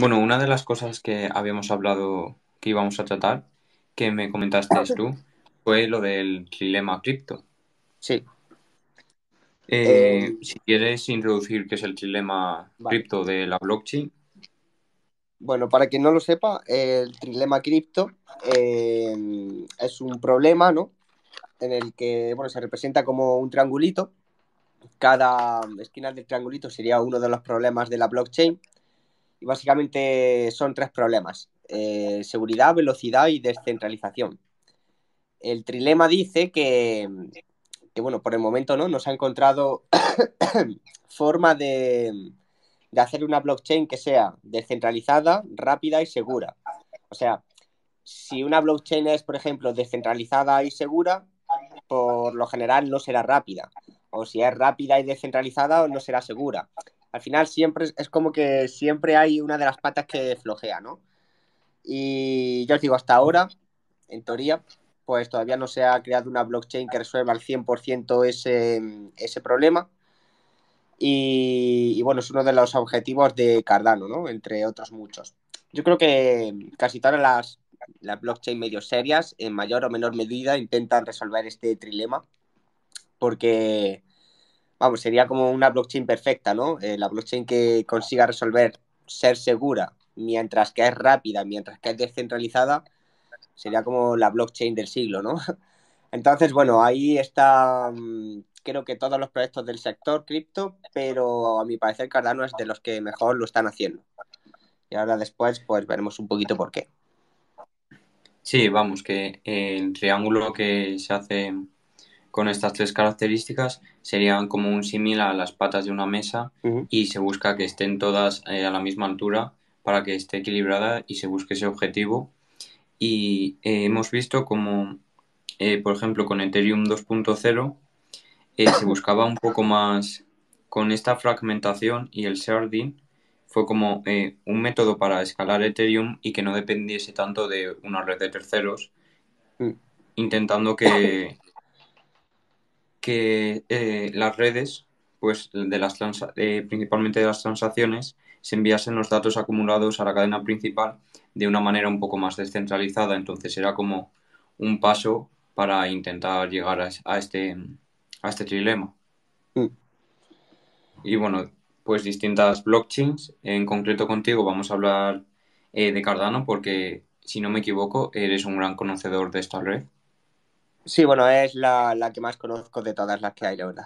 Bueno, una de las cosas que habíamos hablado que íbamos a tratar, que me comentaste tú, fue lo del trilema cripto. Sí. Si quieres introducir qué es el trilema cripto de la blockchain. Bueno, para quien no lo sepa, el trilema cripto es un problema, ¿no? En el que, bueno, se representa como un triangulito. Cada esquina del triangulito sería uno de los problemas de la blockchain. Y básicamente son tres problemas. Seguridad, velocidad y descentralización. El trilema dice que bueno, por el momento no se ha encontrado forma de hacer una blockchain que sea descentralizada, rápida y segura. O sea, si una blockchain es, por ejemplo, descentralizada y segura, por lo general no será rápida. O si es rápida y descentralizada, no será segura. Al final siempre es como que siempre hay una de las patas que flojea, ¿no? Y ya os digo, hasta ahora, en teoría, pues todavía no se ha creado una blockchain que resuelva al 100% ese problema. Y bueno, es uno de los objetivos de Cardano, ¿no? Entre otros muchos. Yo creo que casi todas las blockchain medio serias, en mayor o menor medida, intentan resolver este trilema. Porque, vamos, sería como una blockchain perfecta, ¿no? La blockchain que consiga resolver ser segura, mientras que es rápida, mientras que es descentralizada, sería como la blockchain del siglo, ¿no? Entonces, bueno, ahí está, creo que todos los proyectos del sector cripto, pero a mi parecer Cardano es de los que mejor lo están haciendo. Y ahora después, pues veremos un poquito por qué. Sí, vamos, que el triángulo que se hace con estas tres características serían como un símil a las patas de una mesa y se busca que estén todas a la misma altura para que esté equilibrada y se busque ese objetivo. Y hemos visto como, por ejemplo, con Ethereum 2.0 se buscaba un poco más con esta fragmentación y el sharding fue como un método para escalar Ethereum y que no dependiese tanto de una red de terceros, intentando que las redes, pues de las principalmente de las transacciones, se enviasen los datos acumulados a la cadena principal de una manera un poco más descentralizada. Entonces era como un paso para intentar llegar a este trilema. Y bueno, pues distintas blockchains. En concreto contigo vamos a hablar de Cardano porque, si no me equivoco, eres un gran conocedor de esta red. Sí, bueno, es la que más conozco de todas las que hay, la verdad.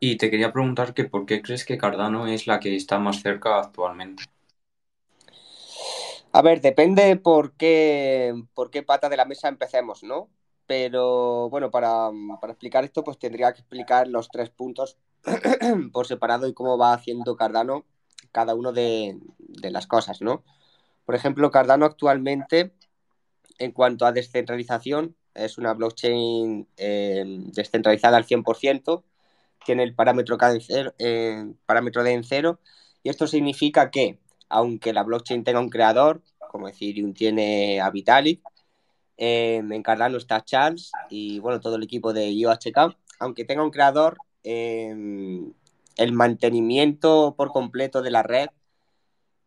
Y te quería preguntar que por qué crees que Cardano es la que está más cerca actualmente. A ver, depende por qué pata de la mesa empecemos, ¿no? Pero, bueno, para explicar esto, pues tendría que explicar los tres puntos por separado y cómo va haciendo Cardano cada uno de las cosas, ¿no? Por ejemplo, Cardano actualmente, en cuanto a descentralización, es una blockchain descentralizada al 100%. Tiene el parámetro de en cero, y esto significa que, aunque la blockchain tenga un creador, como Ethereum tiene a Vitalik, en Cardano está Charles y, bueno, todo el equipo de IOHK, aunque tenga un creador, el mantenimiento por completo de la red,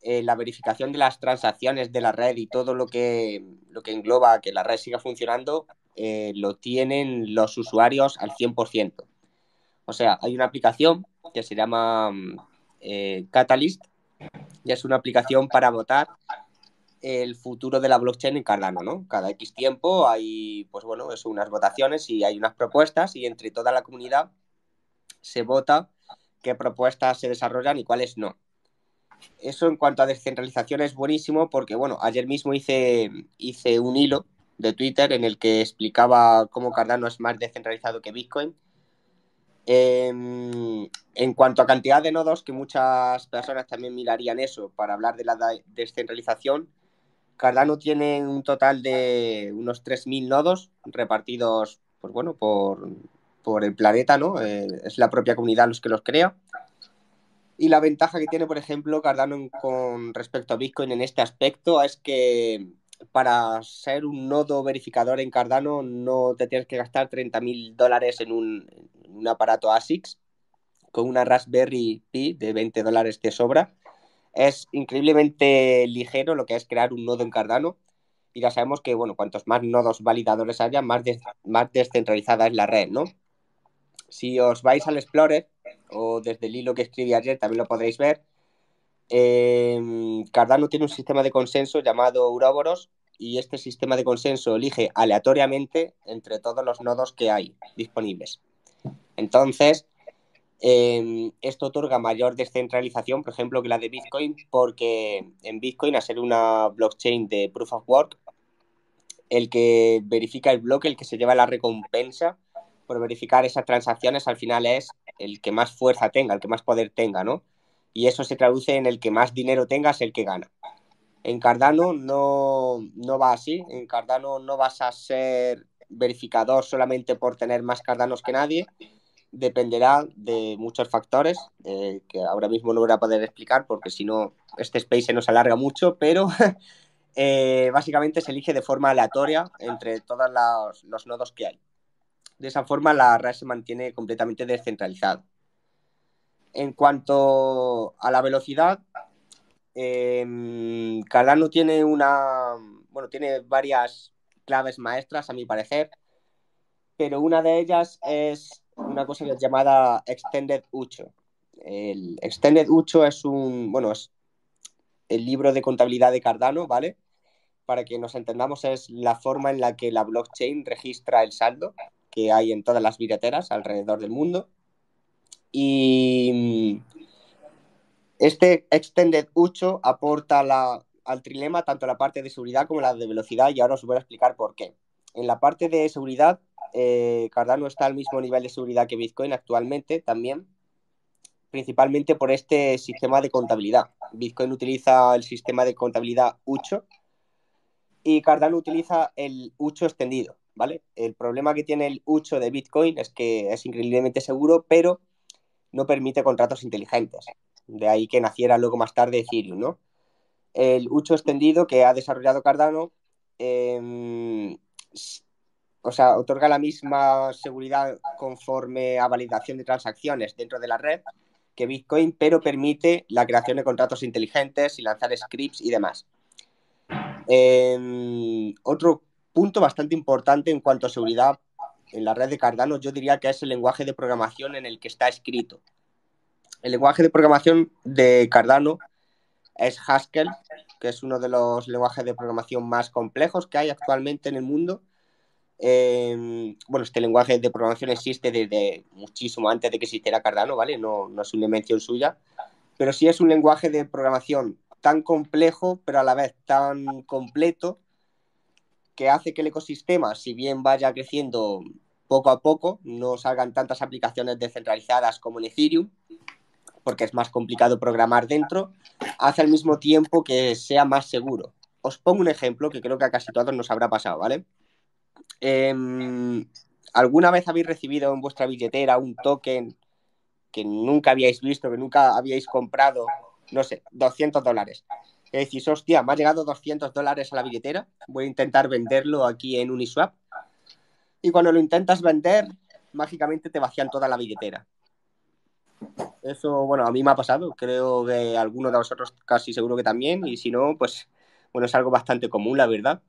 la verificación de las transacciones de la red y todo lo que engloba que la red siga funcionando, lo tienen los usuarios al 100%. O sea, hay una aplicación que se llama Catalyst y es una aplicación para votar el futuro de la blockchain en Cardano, ¿no? Cada X tiempo hay, pues bueno, eso, unas votaciones y hay unas propuestas y entre toda la comunidad se vota qué propuestas se desarrollan y cuáles no. Eso en cuanto a descentralización es buenísimo porque, bueno, ayer mismo hice un hilo de Twitter en el que explicaba cómo Cardano es más descentralizado que Bitcoin. En cuanto a cantidad de nodos, que muchas personas también mirarían eso para hablar de la descentralización, Cardano tiene un total de unos 3.000 nodos repartidos, pues bueno, por el planeta, ¿no? Es la propia comunidad los que los crea. Y la ventaja que tiene, por ejemplo, Cardano con respecto a Bitcoin en este aspecto es que para ser un nodo verificador en Cardano no te tienes que gastar $30.000 en un aparato ASICS. Con una Raspberry Pi de $20 te sobra. Es increíblemente ligero lo que es crear un nodo en Cardano y ya sabemos que, bueno, cuantos más nodos validadores haya, más descentralizada es la red, ¿no? Si os vais al Explorer o desde el hilo que escribí ayer también lo podréis ver, Cardano tiene un sistema de consenso llamado Ouroboros y este sistema de consenso elige aleatoriamente entre todos los nodos que hay disponibles. Entonces, esto otorga mayor descentralización, por ejemplo, que la de Bitcoin, porque en Bitcoin, al ser una blockchain de Proof of Work, el que verifica el bloque, el que se lleva la recompensa por verificar esas transacciones, al final es el que más fuerza tenga, el que más poder tenga, ¿no? Y eso se traduce en el que más dinero tenga es el que gana. En Cardano no va así. En Cardano no vas a ser verificador solamente por tener más Cardanos que nadie. Dependerá de muchos factores que ahora mismo no voy a poder explicar porque si no este space se nos alarga mucho, pero básicamente se elige de forma aleatoria entre todos los nodos que hay. De esa forma la red se mantiene completamente descentralizada. En cuanto a la velocidad, Cardano tiene tiene varias claves maestras a mi parecer, pero una de ellas es una cosa que es llamada Extended UTXO. El Extended UTXO es es el libro de contabilidad de Cardano, ¿vale? Para que nos entendamos, es la forma en la que la blockchain registra el saldo que hay en todas las billeteras alrededor del mundo. Y este Extended UTXO aporta al trilema tanto la parte de seguridad como la de velocidad, y ahora os voy a explicar por qué. En la parte de seguridad, Cardano está al mismo nivel de seguridad que Bitcoin actualmente también, principalmente por este sistema de contabilidad. Bitcoin utiliza el sistema de contabilidad UTXO y Cardano utiliza el UTXO extendido, ¿vale? El problema que tiene el UTXO de Bitcoin es que es increíblemente seguro, pero no permite contratos inteligentes. De ahí que naciera luego más tarde Ethereum, ¿no? El UTXO extendido que ha desarrollado Cardano otorga la misma seguridad conforme a validación de transacciones dentro de la red que Bitcoin, pero permite la creación de contratos inteligentes y lanzar scripts y demás. Otro punto bastante importante en cuanto a seguridad en la red de Cardano, yo diría que es el lenguaje de programación en el que está escrito. El lenguaje de programación de Cardano es Haskell, que es uno de los lenguajes de programación más complejos que hay actualmente en el mundo. Este lenguaje de programación existe desde muchísimo antes de que existiera Cardano, ¿vale? No es una invención suya, pero sí es un lenguaje de programación tan complejo, pero a la vez tan completo, que hace que el ecosistema, si bien vaya creciendo poco a poco, no salgan tantas aplicaciones descentralizadas como en Ethereum, porque es más complicado programar dentro, hace al mismo tiempo que sea más seguro. Os pongo un ejemplo que creo que a casi todos nos habrá pasado, ¿vale? ¿Alguna vez habéis recibido en vuestra billetera un token que nunca habíais visto, que nunca habíais comprado? No sé, $200. Y decís, hostia, me ha llegado $200 a la billetera, voy a intentar venderlo aquí en Uniswap. Y cuando lo intentas vender, mágicamente te vacían toda la billetera. Eso, a mí me ha pasado, creo que alguno de vosotros casi seguro que también, y si no, pues, es algo bastante común, la verdad.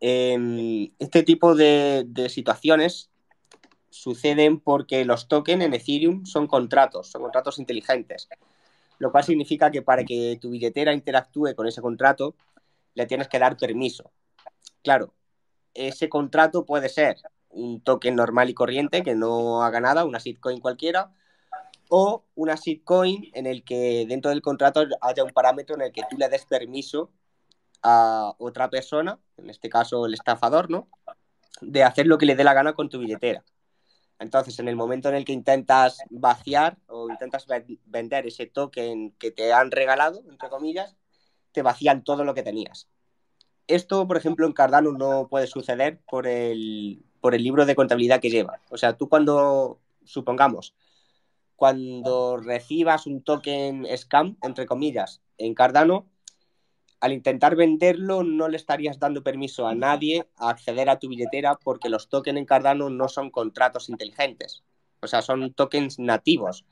Este tipo de situaciones suceden porque los tokens en Ethereum son contratos inteligentes, lo cual significa que para que tu billetera interactúe con ese contrato le tienes que dar permiso. Claro, ese contrato puede ser un token normal y corriente que no haga nada, una shitcoin cualquiera, o una shitcoin en el que dentro del contrato haya un parámetro en el que tú le des permiso a otra persona, en este caso el estafador, ¿no?, de hacer lo que le dé la gana con tu billetera. Entonces, en el momento en el que intentas vaciar o intentas vender ese token que te han regalado, entre comillas, te vacían todo lo que tenías. Esto, por ejemplo, en Cardano no puede suceder por el libro de contabilidad que lleva. O sea, tú cuando recibas un token scam, entre comillas, en Cardano, al intentar venderlo no le estarías dando permiso a nadie a acceder a tu billetera porque los tokens en Cardano no son contratos inteligentes. O sea, son tokens nativos.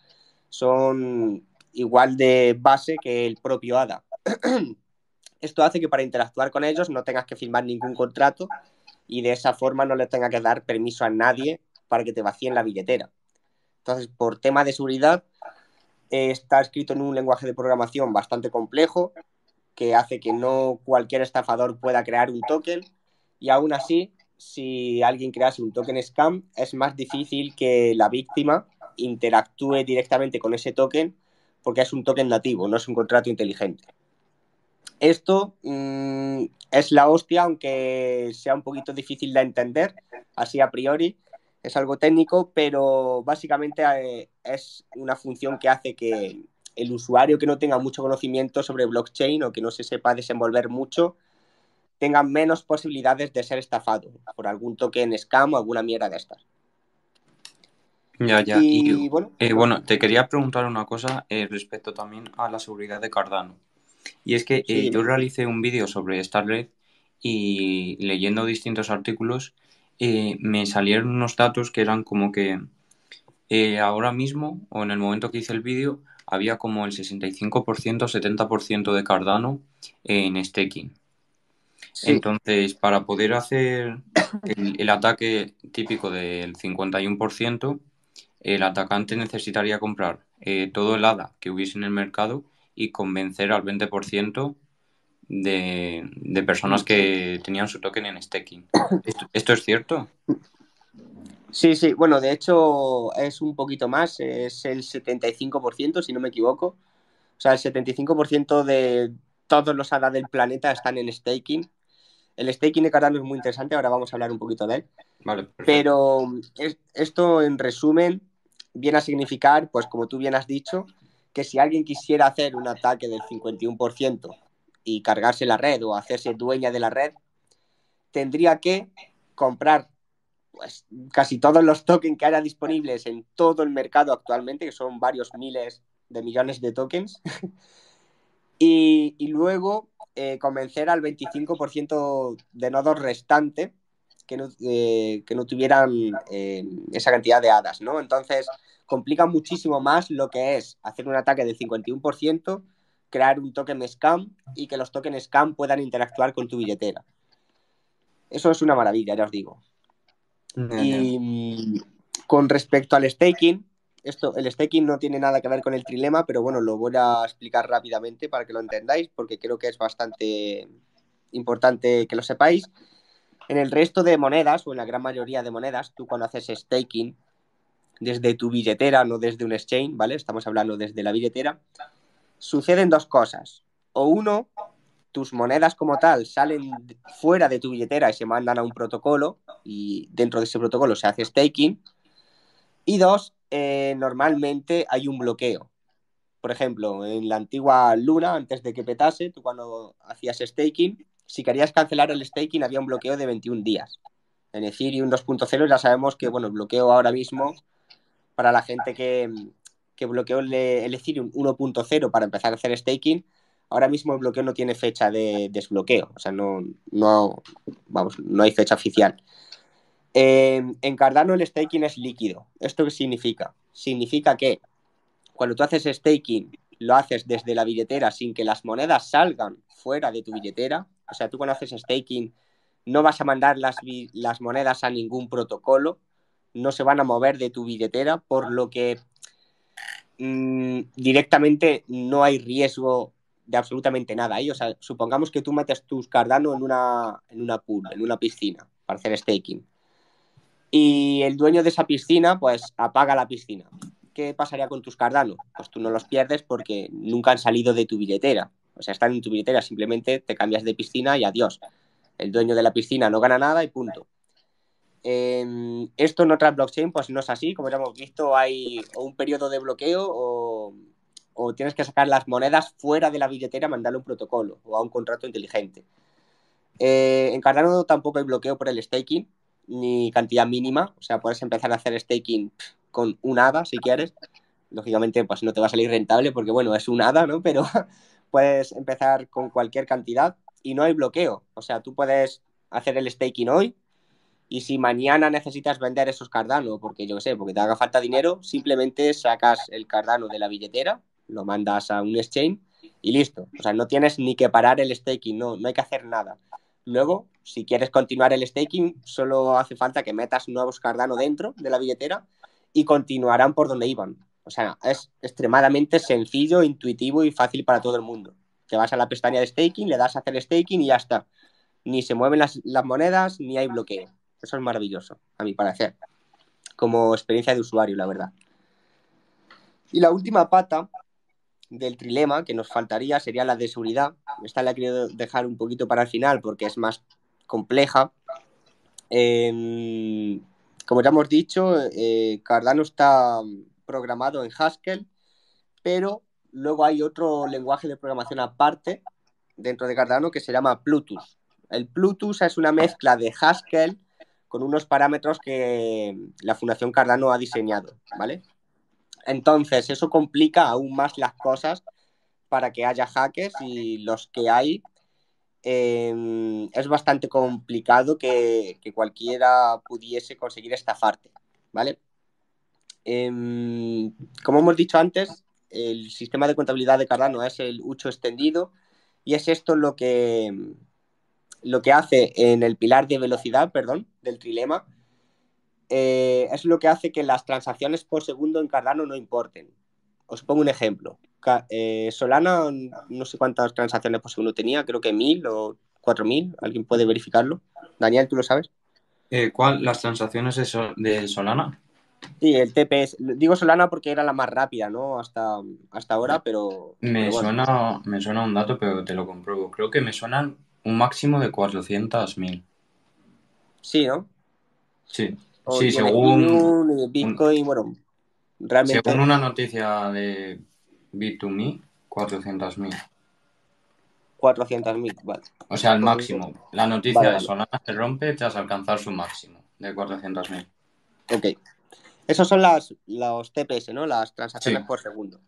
Son igual de base que el propio ADA. Esto hace que para interactuar con ellos no tengas que firmar ningún contrato y de esa forma no le tengas que dar permiso a nadie para que te vacíen la billetera. Entonces, por tema de seguridad, está escrito en un lenguaje de programación bastante complejo que hace que no cualquier estafador pueda crear un token, y aún así, si alguien crease un token scam, es más difícil que la víctima interactúe directamente con ese token porque es un token nativo, no es un contrato inteligente. Esto es la hostia, aunque sea un poquito difícil de entender, así a priori, es algo técnico, pero básicamente es una función que hace que el usuario que no tenga mucho conocimiento sobre blockchain o que no se sepa desenvolver mucho, tenga menos posibilidades de ser estafado por algún token scam o alguna mierda de estas. Ya. Y bueno, te quería preguntar una cosa respecto también a la seguridad de Cardano. Y es que yo realicé un vídeo sobre esta red y leyendo distintos artículos me salieron unos datos que eran como que ahora mismo, o en el momento que hice el vídeo, había como el 65%, 70% de Cardano en staking. Sí. Entonces, para poder hacer el ataque típico del 51%, el atacante necesitaría comprar todo el ADA que hubiese en el mercado y convencer al 20% de personas que tenían su token en staking. ¿Esto es cierto? Sí. Bueno, de hecho es un poquito más. Es el 75%, si no me equivoco. O sea, el 75% de todos los ADA del planeta están en staking. El staking de Cardano es muy interesante. Ahora vamos a hablar un poquito de él. Vale, perfecto. Pero esto, en resumen, viene a significar, pues como tú bien has dicho, que si alguien quisiera hacer un ataque del 51% y cargarse la red o hacerse dueña de la red, tendría que comprar pues casi todos los tokens que haya disponibles en todo el mercado actualmente, que son varios miles de millones de tokens, y luego convencer al 25% de nodos restante que no tuvieran esa cantidad de hadas, ¿no? Entonces, complica muchísimo más lo que es hacer un ataque del 51%, crear un token scam y que los tokens scam puedan interactuar con tu billetera. Eso es una maravilla, ya os digo. Y con respecto al staking, el staking no tiene nada que ver con el trilema, pero bueno, lo voy a explicar rápidamente para que lo entendáis, porque creo que es bastante importante que lo sepáis. En el resto de monedas, o en la gran mayoría de monedas, tú cuando haces staking desde tu billetera, no desde un exchange, ¿vale? Estamos hablando desde la billetera. Suceden dos cosas. O uno, tus monedas como tal salen fuera de tu billetera y se mandan a un protocolo y dentro de ese protocolo se hace staking. Y dos, normalmente hay un bloqueo. Por ejemplo, en la antigua Luna, antes de que petase, tú cuando hacías staking, si querías cancelar el staking había un bloqueo de 21 días. En Ethereum 2.0 ya sabemos que, bueno, el bloqueo ahora mismo, para la gente que bloqueó el Ethereum 1.0 para empezar a hacer staking, ahora mismo el bloqueo no tiene fecha de desbloqueo. O sea, no hay fecha oficial. En Cardano el staking es líquido. ¿Esto qué significa? Significa que cuando tú haces staking, lo haces desde la billetera sin que las monedas salgan fuera de tu billetera. O sea, tú cuando haces staking no vas a mandar las monedas a ningún protocolo. No se van a mover de tu billetera, por lo que directamente no hay riesgo de absolutamente nada ahí. O sea, supongamos que tú metes tus Cardano en una pool, en una piscina, para hacer staking. Y el dueño de esa piscina, pues, apaga la piscina. ¿Qué pasaría con tus Cardano? Pues tú no los pierdes porque nunca han salido de tu billetera. O sea, están en tu billetera, simplemente te cambias de piscina y adiós. El dueño de la piscina no gana nada y punto. Esto en otras blockchain pues no es así. Como ya hemos visto, hay o un periodo de bloqueo o tienes que sacar las monedas fuera de la billetera, mandarle un protocolo o a un contrato inteligente. En Cardano tampoco hay bloqueo por el staking ni cantidad mínima. O sea, puedes empezar a hacer staking con un ADA si quieres. Lógicamente pues no te va a salir rentable porque, bueno, es un ADA, ¿no? Pero puedes empezar con cualquier cantidad y no hay bloqueo. O sea, tú puedes hacer el staking hoy y si mañana necesitas vender esos Cardano, porque te haga falta dinero, simplemente sacas el Cardano de la billetera lo mandas a un exchange y listo. O sea, no tienes ni que parar el staking, no hay que hacer nada. Luego, si quieres continuar el staking, solo hace falta que metas nuevos Cardano dentro de la billetera y continuarán por donde iban. O sea, es extremadamente sencillo, intuitivo y fácil para todo el mundo. Te vas a la pestaña de staking, le das a hacer staking y ya está. Ni se mueven las monedas, ni hay bloqueo. Eso es maravilloso, a mi parecer, como experiencia de usuario, la verdad. Y la última pata del trilema que nos faltaría sería la de seguridad. Esta la he querido dejar un poquito para el final porque es más compleja. Como ya hemos dicho, Cardano está programado en Haskell, pero luego hay otro lenguaje de programación aparte dentro de Cardano que se llama Plutus. El Plutus es una mezcla de Haskell con unos parámetros que la Fundación Cardano ha diseñado, ¿vale? Entonces, eso complica aún más las cosas para que haya hackers, y los que hay es bastante complicado que cualquiera pudiese conseguir estafarte, ¿vale? Como hemos dicho antes, el sistema de contabilidad de Cardano es el UTXO extendido, y es esto lo que hace en el pilar de velocidad, del trilema. Es lo que hace que las transacciones por segundo en Cardano no importen. Os pongo un ejemplo. Solana, no sé cuántas transacciones por segundo tenía, creo que 1000 o 4000. ¿Alguien puede verificarlo? Daniel, ¿tú lo sabes? ¿Cuál? ¿Las transacciones de Solana? Sí, el TPS. Digo Solana porque era la más rápida, ¿no? Hasta ahora, pero... Me suena un dato, pero te lo compruebo. Creo que me suenan un máximo de 400.000. Sí, ¿no? Sí. O sí, según Bitcoin, bueno, realmente... Según una noticia de Bit2Me, 400.000. 400.000, vale. O sea, el máximo. La noticia de Solana se rompe tras alcanzar su máximo de 400.000. Ok. Esos son los TPS, ¿no? Las transacciones por segundo.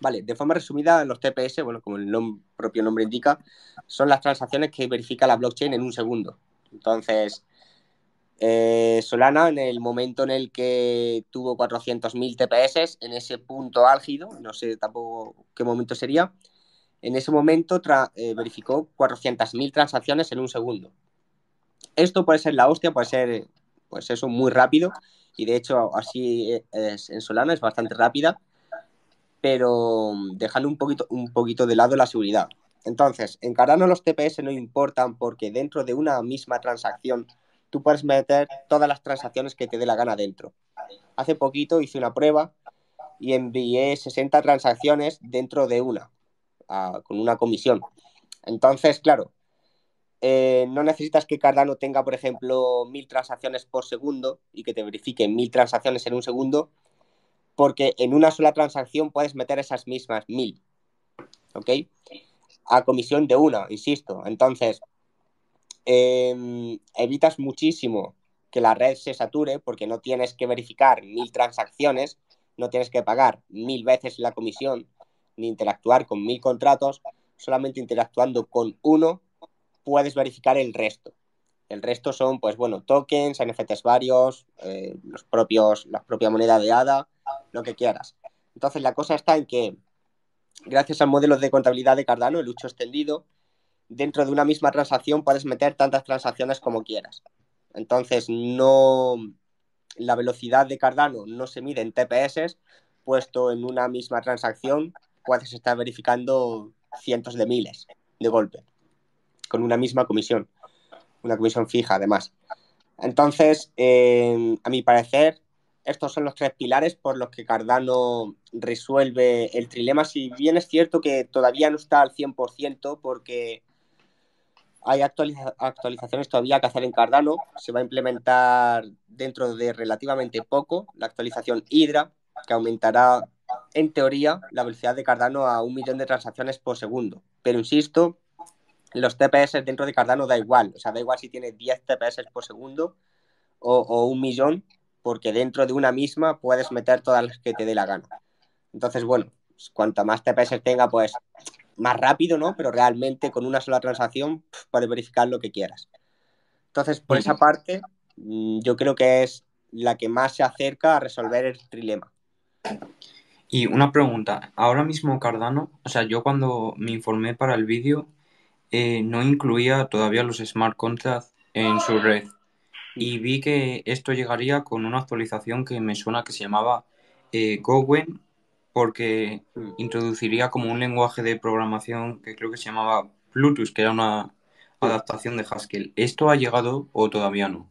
Vale, de forma resumida, los TPS, bueno, como el propio nombre indica, son las transacciones que verifica la blockchain en un segundo. Entonces... Solana, en el momento en el que tuvo 400.000 TPS, en ese punto álgido, no sé tampoco qué momento sería, en ese momento verificó 400.000 transacciones en un segundo. Esto puede ser la hostia, puede ser, pues eso, muy rápido, y de hecho así es en Solana, es bastante rápida, pero dejando un poquito de lado la seguridad. Entonces, en Cardano los TPS no importan porque dentro de una misma transacción tú puedes meter todas las transacciones que te dé la gana dentro. Hace poquito hice una prueba y envié 60 transacciones dentro de una, con una comisión. Entonces, claro, no necesitas que Cardano tenga, por ejemplo, 1000 transacciones por segundo y que te verifiquen 1000 transacciones en un segundo, porque en una sola transacción puedes meter esas mismas 1000, ¿ok? A comisión de una, insisto. Entonces... evitas muchísimo que la red se sature porque no tienes que verificar 1000 transacciones, no tienes que pagar 1000 veces la comisión, ni interactuar con 1000 contratos, solamente interactuando con uno puedes verificar el resto. El resto son, pues bueno, tokens, NFTs varios, la propia moneda de ADA, lo que quieras. Entonces la cosa está en que, gracias al modelo de contabilidad de Cardano, el UTXO extendido, dentro de una misma transacción puedes meter tantas transacciones como quieras. Entonces, la velocidad de Cardano no se mide en TPS, puesto en una misma transacción puedes estar verificando cientos de miles de golpe, con una misma comisión, una comisión fija además. Entonces, a mi parecer, estos son los tres pilares por los que Cardano resuelve el trilema, si bien es cierto que todavía no está al 100% porque... hay actualizaciones todavía que hacer en Cardano. Se va a implementar dentro de relativamente poco la actualización Hydra, que aumentará, en teoría, la velocidad de Cardano a 1.000.000 de transacciones por segundo. Pero, insisto, los TPS dentro de Cardano da igual. O sea, da igual si tiene 10 TPS por segundo o 1.000.000, porque dentro de una misma puedes meter todas las que te dé la gana. Entonces, bueno, cuanto más TPS tenga, pues... más rápido, ¿no? Pero realmente con una sola transacción puedes verificar lo que quieras. Entonces, por esa parte, yo creo que es la que más se acerca a resolver el trilema. Y una pregunta, ahora mismo Cardano, o sea, yo cuando me informé para el vídeo no incluía todavía los smart contracts en su red y vi que esto llegaría con una actualización que me suena que se llamaba Goguen, porque introduciría como un lenguaje de programación que creo que se llamaba Plutus, que era una adaptación de Haskell. ¿Esto ha llegado o todavía no?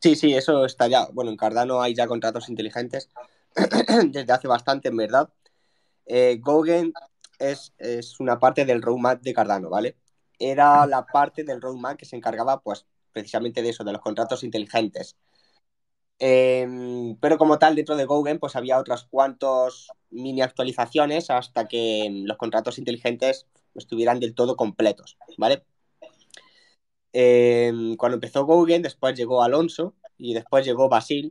Sí, eso está ya. Bueno, en Cardano hay ya contratos inteligentes desde hace bastante, en verdad. Goguen es una parte del roadmap de Cardano, ¿vale? Era la parte del roadmap que se encargaba, pues, precisamente de eso, de los contratos inteligentes. Pero como tal, dentro de Goguen, pues había otras cuantas mini actualizaciones hasta que los contratos inteligentes estuvieran del todo completos, ¿vale? Cuando empezó Goguen, después llegó Alonzo y después llegó Basile,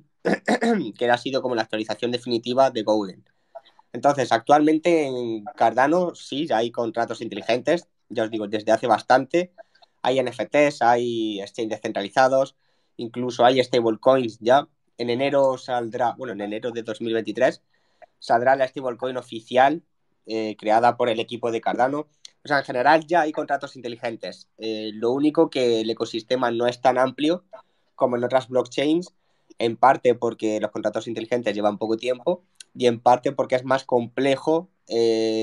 que ha sido como la actualización definitiva de Goguen. Entonces, actualmente en Cardano sí, ya hay contratos inteligentes, ya os digo, desde hace bastante. Hay NFTs, hay exchanges descentralizados, incluso hay stablecoins ya. En enero saldrá, bueno, en enero de 2023 saldrá la stablecoin oficial creada por el equipo de Cardano. O sea, en general ya hay contratos inteligentes. Lo único que el ecosistema no es tan amplio como en otras blockchains, en parte porque los contratos inteligentes llevan poco tiempo y en parte porque es más complejo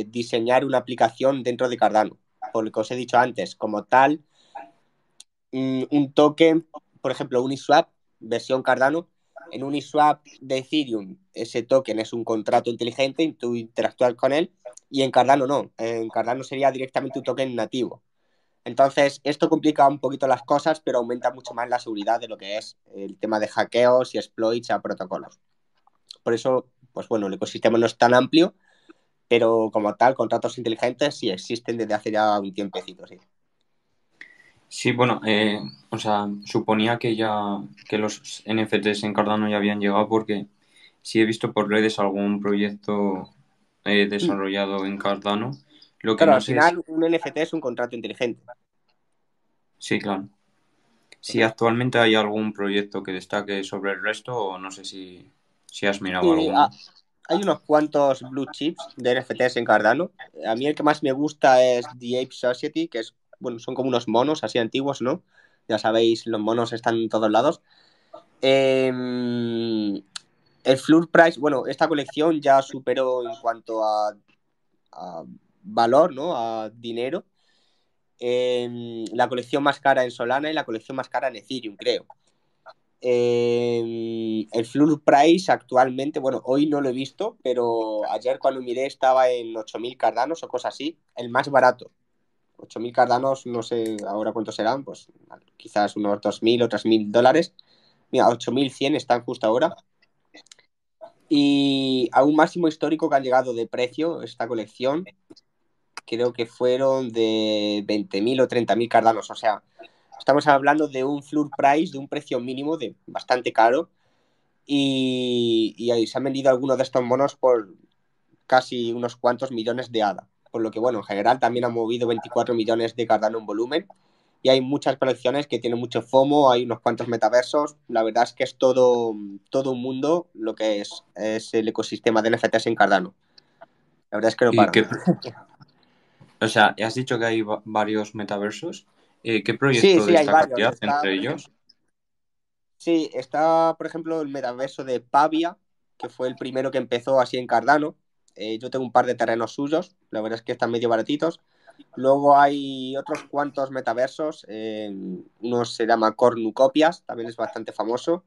diseñar una aplicación dentro de Cardano. Por lo que os he dicho antes, como tal, un token, por ejemplo, Uniswap, versión Cardano, en Uniswap de Ethereum, ese token es un contrato inteligente y tú interactúas con él, y en Cardano no, en Cardano sería directamente un token nativo. Entonces, esto complica un poquito las cosas, pero aumenta mucho más la seguridad de lo que es el tema de hackeos y exploits a protocolos. Por eso, pues bueno, el ecosistema no es tan amplio, pero como tal, contratos inteligentes sí existen desde hace ya un tiempecito, sí. Sí, bueno, o sea, suponía que ya que los NFTs en Cardano ya habían llegado porque sí he visto por redes algún proyecto desarrollado en Cardano. Lo que claro, no al final es... un NFT es un contrato inteligente. Sí, claro. Si sí, actualmente hay algún proyecto que destaque sobre el resto o no sé si has mirado alguno. Hay unos cuantos blue chips de NFTs en Cardano. A mí el que más me gusta es The Ape Society, que es, bueno, son como unos monos así antiguos, ¿no? Ya sabéis, los monos están en todos lados. El floor price, bueno, esta colección ya superó en cuanto a valor, ¿no? A dinero. La colección más cara en Solana y la colección más cara en Ethereum, creo. El floor price actualmente, bueno, hoy no lo he visto, pero ayer cuando miré estaba en 8.000 cardanos o cosas así, el más barato. 8.000 cardanos, no sé ahora cuántos serán, pues quizás unos 2.000 o 3.000 dólares. Mira, 8.100 están justo ahora. Y a un máximo histórico que ha llegado de precio esta colección, creo que fueron de 20.000 o 30.000 cardanos. O sea, estamos hablando de un floor price, de un precio mínimo de bastante caro. Y ahí se han vendido algunos de estos monos por casi unos cuantos millones de ADA. Por lo que, bueno, en general también han movido 24 millones de Cardano en volumen. Y hay muchas colecciones que tienen mucho FOMO, hay unos cuantos metaversos. La verdad es que es todo un mundo lo que es el ecosistema de NFTs en Cardano. La verdad es que no para. O sea, has dicho que hay varios metaversos. ¿Qué proyecto sí, de esta cantidad entre ellos? Sí, está, por ejemplo, el metaverso de Pavia, que fue el primero que empezó así en Cardano. Yo tengo un par de terrenos suyos, la verdad es que están medio baratitos. Luego hay otros cuantos metaversos, uno se llama Cornucopias, también es bastante famoso.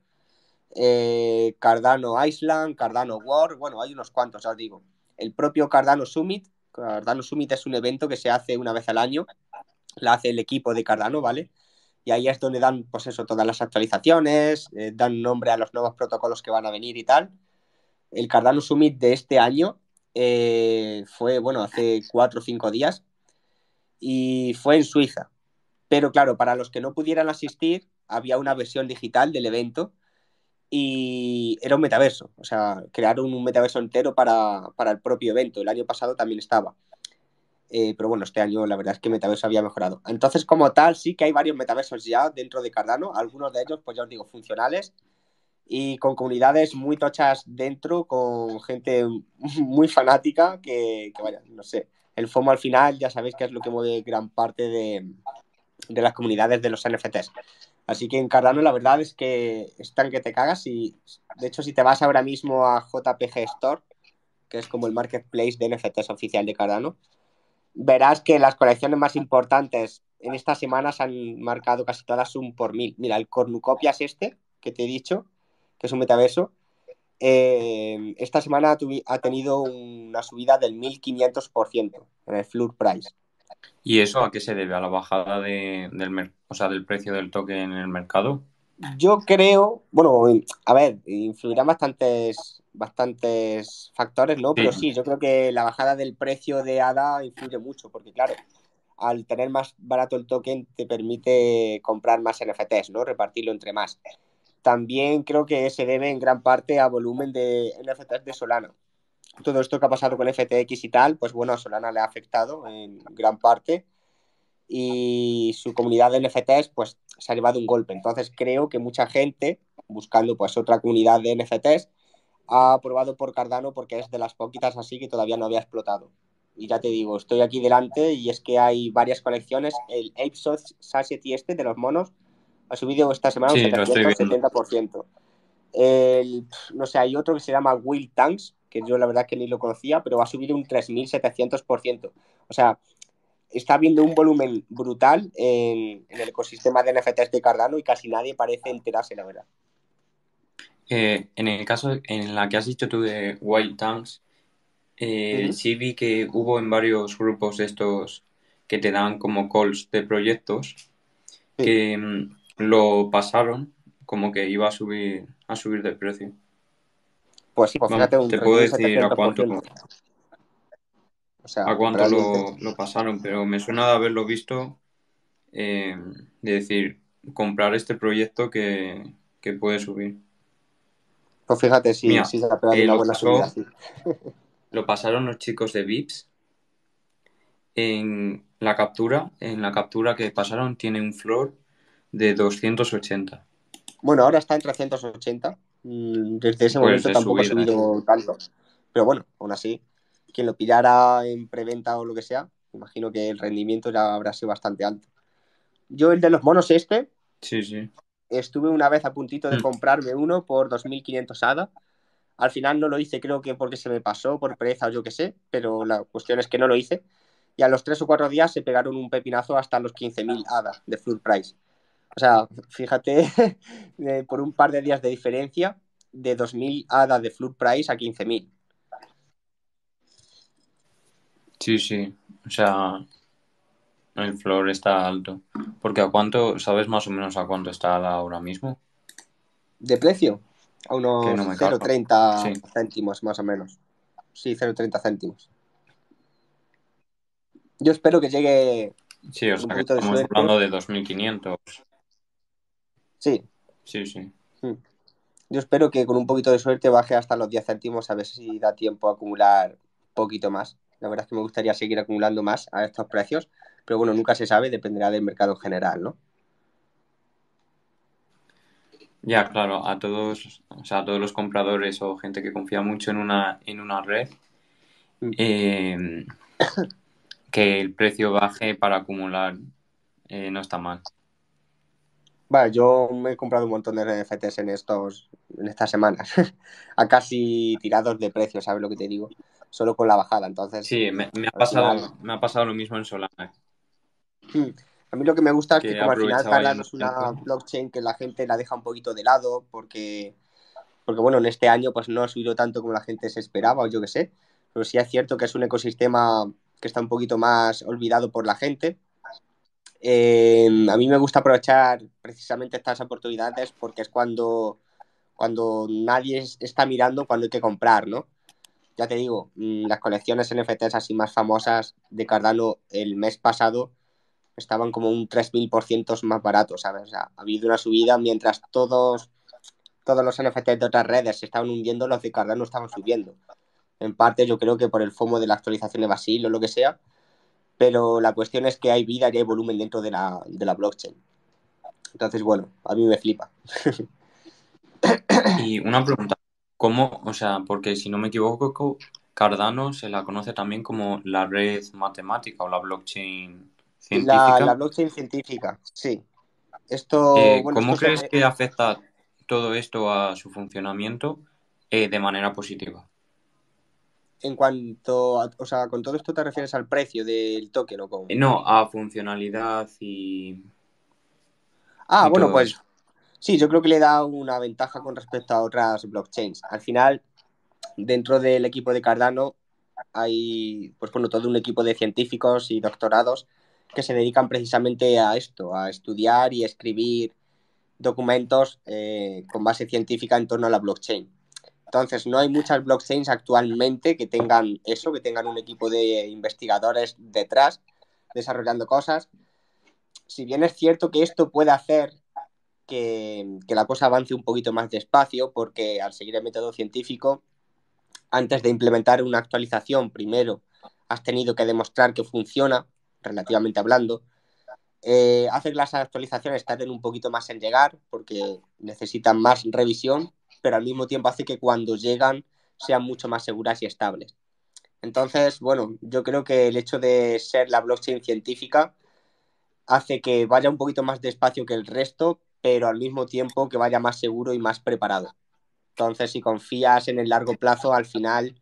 Cardano Island, Cardano World, bueno, hay unos cuantos, ya os digo. El propio Cardano Summit, es un evento que se hace una vez al año, la hace el equipo de Cardano, ¿vale? Y ahí es donde dan, pues eso, todas las actualizaciones, dan nombre a los nuevos protocolos que van a venir y tal. El Cardano Summit de este año fue, bueno, hace 4 o 5 días y fue en Suiza. Pero claro, para los que no pudieran asistir, había una versión digital del evento y era un metaverso. O sea, crearon un metaverso entero para el propio evento. El año pasado también estaba. Pero bueno, este año la verdad es que el metaverso había mejorado. Entonces, como tal, sí que hay varios metaversos ya dentro de Cardano. Algunos de ellos, pues ya os digo, funcionales. y con comunidades muy tochas dentro, con gente muy fanática que vaya, no sé. El FOMO al final ya sabéis que es lo que mueve gran parte de las comunidades de los NFTs. Así que en Cardano la verdad es que están que te cagas y de hecho si te vas ahora mismo a JPG Store, que es como el marketplace de NFTs oficial de Cardano, verás que las colecciones más importantes en estas semanas han marcado casi todas un por mil. Mira, el Cornucopias este que te he dicho, que es un metaverso, esta semana ha tenido una subida del 1500% en el floor price. ¿Y eso a qué se debe? ¿A la bajada del precio del token en el mercado? Yo creo, bueno, a ver, influirán bastantes factores, ¿no? Pero sí, yo creo que la bajada del precio de ADA influye mucho, porque claro, al tener más barato el token te permite comprar más NFTs, ¿no? Repartirlo entre más. También creo que se debe en gran parte a volumen de NFTs de Solana. Todo esto que ha pasado con FTX y tal, pues bueno, a Solana le ha afectado en gran parte y su comunidad de NFTs pues se ha llevado un golpe. Entonces creo que mucha gente, buscando pues otra comunidad de NFTs, ha probado por Cardano porque es de las poquitas así que todavía no había explotado. Y ya te digo, estoy aquí delante y es que hay varias colecciones. El Ape Society este de los monos ha subido esta semana un 770%. No sé, hay otro que se llama Wild Tanks, que yo la verdad que ni lo conocía, pero va a subir un 3700%. O sea, está habiendo un volumen brutal en el ecosistema de NFTs de Cardano y casi nadie parece enterarse, la verdad. En el caso en la que has dicho tú de Wild Tanks, sí vi que hubo en varios grupos estos que te dan como calls de proyectos, que lo pasaron como que iba a subir de precio. Pues sí, pues fíjate, te puedo decir a cuánto, lo pasaron, pero me suena de haberlo visto, de decir, comprar este proyecto que puede subir. Pues fíjate, sí se la pega una buena subida. Sí. Lo pasaron los chicos de Vips. En la captura que pasaron tiene un floor de 280. Bueno, ahora está en 380. Desde ese momento tampoco ha subido tanto, pero bueno, aún así quien lo pillara en preventa o lo que sea, imagino que el rendimiento ya habrá sido bastante alto. Yo el de los monos este estuve una vez a puntito de comprarme uno por 2500 ADA. Al final no lo hice, creo que porque se me pasó por pereza o yo que sé, pero la cuestión es que no lo hice y a los 3 o 4 días se pegaron un pepinazo hasta los 15000 ADA de floor price. O sea, fíjate, por un par de días de diferencia, de 2000 ADA de floor price a 15000. Sí. O sea, el floor está alto. Porque ¿a cuánto? ¿Sabes más o menos a cuánto está ADA ahora mismo? ¿De precio? A unos 0,30 céntimos, más o menos. Sí, 0,30 céntimos. Yo espero que llegue... Sí, o sea, que estamos hablando de 2500. Sí. Yo espero que con un poquito de suerte baje hasta los 10 céntimos, a ver si da tiempo a acumular un poquito más. La verdad es que me gustaría seguir acumulando más a estos precios, pero bueno, nunca se sabe, dependerá del mercado en general, ¿no? Ya, claro, a todos los compradores o gente que confía mucho en una red, que el precio baje para acumular no está mal. Vale, yo me he comprado un montón de NFTs en estas semanas, a casi tirados de precio, ¿sabes lo que te digo? Solo con la bajada, entonces... Sí, me ha pasado lo mismo en Solana. A mí lo que me gusta es que como al final Cardano es una blockchain que la gente la deja un poquito de lado, porque bueno, en este año pues no ha subido tanto como la gente se esperaba, o yo qué sé, pero sí es cierto que es un ecosistema que está un poquito más olvidado por la gente. A mí me gusta aprovechar precisamente estas oportunidades porque es cuando nadie está mirando cuando hay que comprar, ¿no? Ya te digo, las colecciones NFTs así más famosas de Cardano el mes pasado estaban como un 3000% más baratos, ¿sabes? O sea, ha habido una subida mientras todos los NFTs de otras redes se estaban hundiendo, los de Cardano estaban subiendo. En parte yo creo que por el FOMO de la actualización de Basile o lo que sea, pero la cuestión es que hay vida y hay volumen dentro de la blockchain. Entonces, bueno, a mí me flipa. Y una pregunta, ¿cómo? O sea, porque si no me equivoco, Cardano se la conoce también como la red matemática o la blockchain científica. La blockchain científica, sí. Esto, bueno, ¿cómo esto crees que afecta todo esto a su funcionamiento de manera positiva? En cuanto a, o sea, con todo esto te refieres al precio del token o con... No, a funcionalidad y... Ah, y bueno, pues eso. Sí, yo creo que le da una ventaja con respecto a otras blockchains. Al final, dentro del equipo de Cardano hay, pues bueno, todo un equipo de científicos y doctorados que se dedican precisamente a esto, a estudiar y escribir documentos con base científica en torno a la blockchain. Entonces, no hay muchas blockchains actualmente que tengan eso, que tengan un equipo de investigadores detrás desarrollando cosas. Si bien es cierto que esto puede hacer que la cosa avance un poquito más despacio, porque al seguir el método científico, antes de implementar una actualización, primero has tenido que demostrar que funciona, relativamente hablando. Hace que las actualizaciones tarden un poquito más en llegar porque necesitan más revisión, pero al mismo tiempo hace que cuando llegan sean mucho más seguras y estables. Entonces, bueno, yo creo que el hecho de ser la blockchain científica hace que vaya un poquito más despacio que el resto, pero al mismo tiempo que vaya más seguro y más preparado. Entonces, si confías en el largo plazo, al final...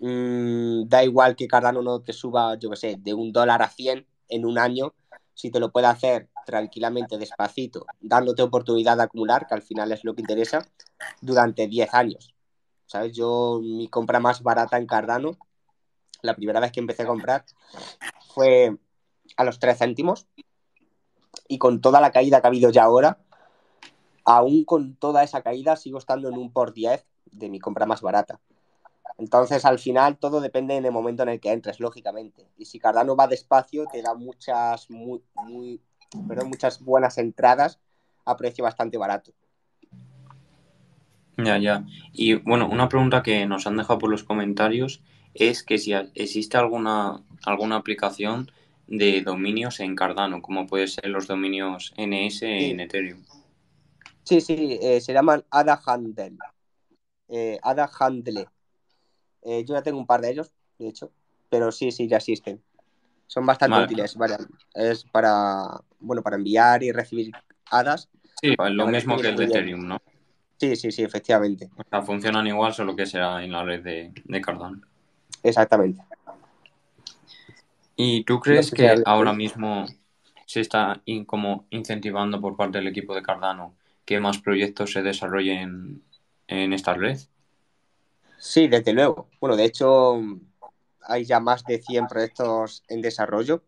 da igual que Cardano no te suba, yo qué sé, de $1 a $100 en un año, si te lo puede hacer tranquilamente, despacito, dándote oportunidad de acumular, que al final es lo que interesa, durante 10 años. ¿Sabes? Yo, mi compra más barata en Cardano, la primera vez que empecé a comprar, fue a los 3 céntimos y con toda la caída que ha habido ya ahora, aún con toda esa caída sigo estando en 1 por 10 de mi compra más barata. Entonces, al final, todo depende del momento en el que entres, lógicamente. Y si Cardano va despacio, te da muchas buenas entradas a precio bastante barato. Ya. Y, bueno, una pregunta que nos han dejado por los comentarios es que si existe alguna aplicación de dominios en Cardano, como puede ser los dominios NS en Ethereum. Sí. Se llaman Ada Handle. Ada Handle. Yo ya tengo un par de ellos, de hecho, pero sí, ya existen. Son bastante útiles. Vale. Es para enviar y recibir hadas. Sí, lo mismo que el de Ethereum, ¿no? Sí, efectivamente. O sea, funcionan igual, solo que será en la red de Cardano. Exactamente. ¿Y tú crees que ahora mismo se está como incentivando por parte del equipo de Cardano que más proyectos se desarrollen en esta red? Sí, desde luego. Bueno, de hecho, hay ya más de 100 proyectos en desarrollo,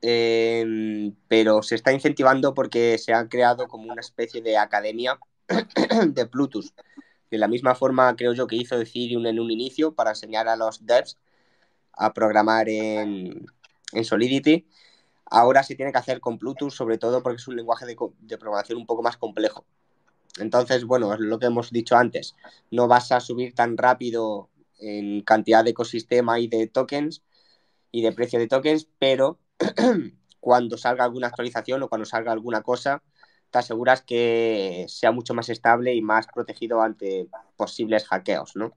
pero se está incentivando porque se han creado como una especie de academia de Plutus. De la misma forma, creo yo, que hizo Ethereum en un inicio para enseñar a los devs a programar en Solidity. Ahora se tiene que hacer con Plutus, sobre todo porque es un lenguaje de programación un poco más complejo. Entonces, bueno, es lo que hemos dicho antes, no vas a subir tan rápido en cantidad de ecosistema y de tokens y de precio de tokens, pero cuando salga alguna actualización o cuando salga alguna cosa, te aseguras que sea mucho más estable y más protegido ante posibles hackeos, ¿no?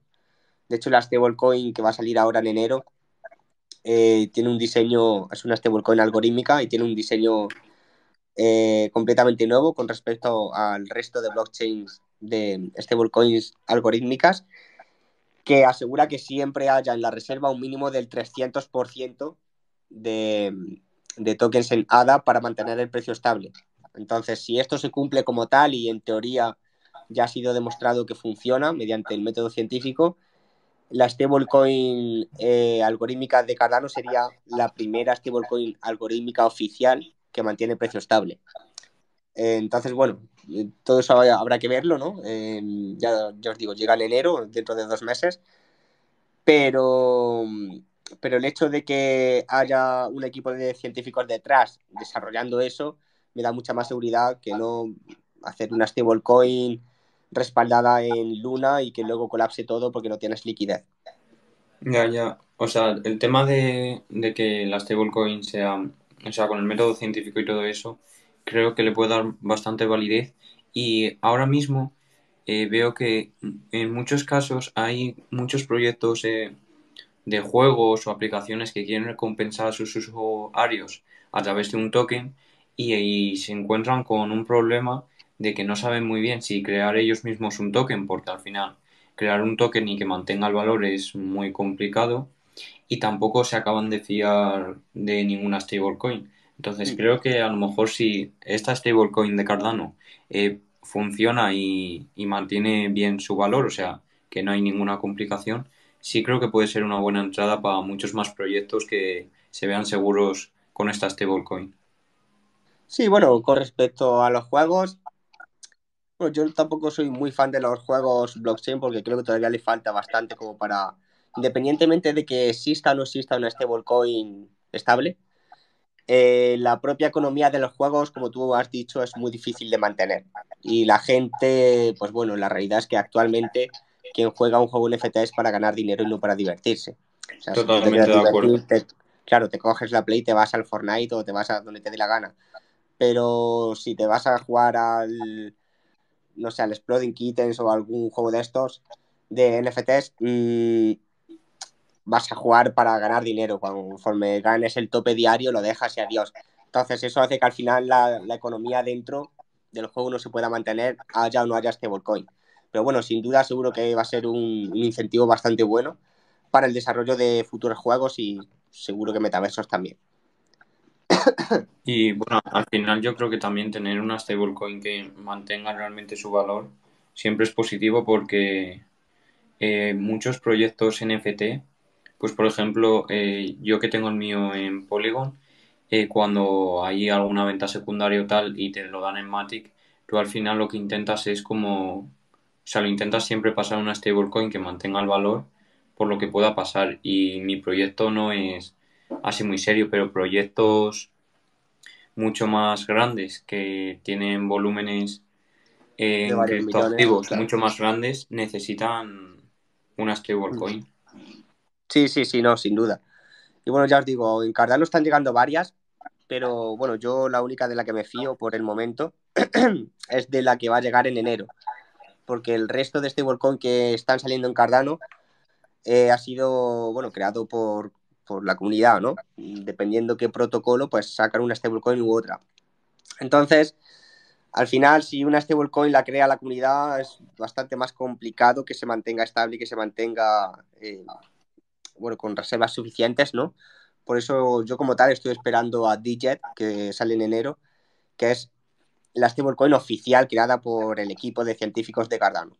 De hecho, la stablecoin que va a salir ahora en enero tiene un diseño, es una stablecoin algorítmica y tiene un diseño... completamente nuevo con respecto al resto de blockchains de stablecoins algorítmicas, que asegura que siempre haya en la reserva un mínimo del 300% de tokens en ADA para mantener el precio estable. Entonces, si esto se cumple como tal y en teoría ya ha sido demostrado que funciona mediante el método científico, la stablecoin algorítmica de Cardano sería la primera stablecoin algorítmica oficial que mantiene precio estable. Entonces, bueno, todo eso habrá que verlo, ¿no? Ya os digo, llega en enero, dentro de 2 meses, pero el hecho de que haya un equipo de científicos detrás desarrollando eso me da mucha más seguridad que no hacer una stablecoin respaldada en Luna y que luego colapse todo porque no tienes liquidez. Ya. O sea, el tema de que la stablecoin sea... O sea, con el método científico y todo eso, creo que le puede dar bastante validez Y ahora mismo veo que en muchos casos hay muchos proyectos de juegos o aplicaciones que quieren recompensar a sus usuarios a través de un token y se encuentran con un problema de que no saben muy bien si crear ellos mismos un token, porque al final crear un token y que mantenga el valor es muy complicado y tampoco se acaban de fiar de ninguna stablecoin. Entonces creo que a lo mejor si esta stablecoin de Cardano funciona y mantiene bien su valor, o sea, que no hay ninguna complicación, sí creo que puede ser una buena entrada para muchos más proyectos que se vean seguros con esta stablecoin. Sí, bueno, con respecto a los juegos, bueno, yo tampoco soy muy fan de los juegos blockchain porque creo que todavía le falta bastante como para, independientemente de que exista o no exista una stablecoin estable, la propia economía de los juegos, como tú has dicho, es muy difícil de mantener. Y la gente, pues bueno, la realidad es que actualmente quien juega un juego NFT es para ganar dinero y no para divertirse. O sea, totalmente si de acuerdo. Claro, te coges la Play y te vas al Fortnite o te vas a donde te dé la gana. Pero si te vas a jugar al, no sé, al Exploding Kittens o algún juego de estos, de NFTs, vas a jugar para ganar dinero. Conforme ganes el tope diario, lo dejas y adiós. Entonces eso hace que al final la economía dentro del juego no se pueda mantener, haya o no haya stablecoin. Pero bueno, sin duda seguro que va a ser un incentivo bastante bueno para el desarrollo de futuros juegos y seguro que metaversos también. Y bueno, al final yo creo que también tener una stablecoin que mantenga realmente su valor siempre es positivo porque muchos proyectos NFT, pues por ejemplo, yo que tengo el mío en Polygon, cuando hay alguna venta secundaria o tal y te lo dan en Matic, tú al final lo que intentas es como, o sea, lo intentas siempre pasar una stablecoin que mantenga el valor por lo que pueda pasar. Y mi proyecto no es así muy serio, pero proyectos mucho más grandes que tienen volúmenes en criptoactivos mucho más grandes necesitan una stablecoin. Sí, no, sin duda. Y bueno, ya os digo, en Cardano están llegando varias, pero bueno, yo la única de la que me fío por el momento es de la que va a llegar en enero, porque el resto de stablecoin que están saliendo en Cardano ha sido, bueno, creado por la comunidad, ¿no? Dependiendo qué protocolo, pues sacan una stablecoin u otra. Entonces, al final, si una stablecoin la crea la comunidad, es bastante más complicado que se mantenga estable y que se mantenga bueno, con reservas suficientes, ¿no? Por eso yo como tal estoy esperando a DJet, que sale en enero, que es la stablecoin oficial creada por el equipo de científicos de Cardano.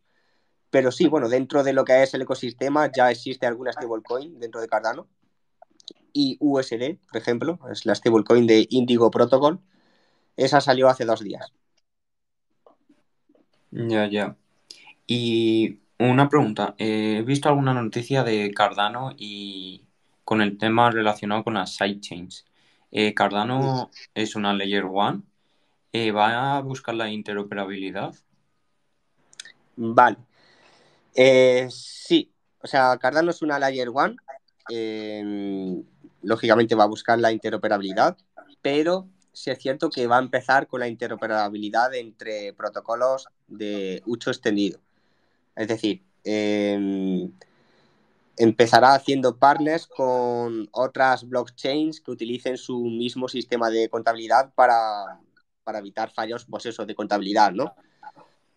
Pero sí, bueno, dentro de lo que es el ecosistema ya existe alguna stablecoin dentro de Cardano. Y USD, por ejemplo, es la stablecoin de Indigo Protocol. Esa salió hace 2 días. Ya. Y una pregunta, he visto alguna noticia de Cardano y con el tema relacionado con las sidechains. ¿Cardano es una Layer 1? ¿Va a buscar la interoperabilidad? Vale. Sí, o sea, Cardano es una Layer 1. Lógicamente va a buscar la interoperabilidad, pero sí es cierto que va a empezar con la interoperabilidad entre protocolos de uso extendido. Es decir, empezará haciendo partners con otras blockchains que utilicen su mismo sistema de contabilidad para evitar fallos, pues eso, de contabilidad, ¿no?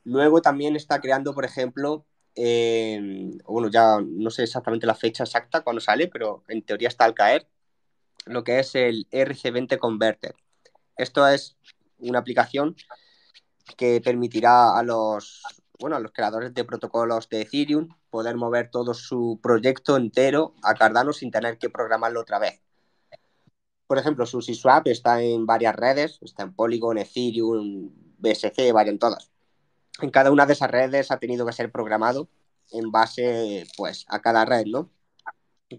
Luego también está creando, por ejemplo, bueno, ya no sé exactamente la fecha exacta cuando sale, pero en teoría está al caer, lo que es el ERC-20 Converter. Esto es una aplicación que permitirá a los creadores de protocolos de Ethereum poder mover todo su proyecto entero a Cardano sin tener que programarlo otra vez. Por ejemplo, SushiSwap está en varias redes, está en Polygon, Ethereum, BSC, en todas. En cada una de esas redes ha tenido que ser programado en base, pues, a cada red, ¿no?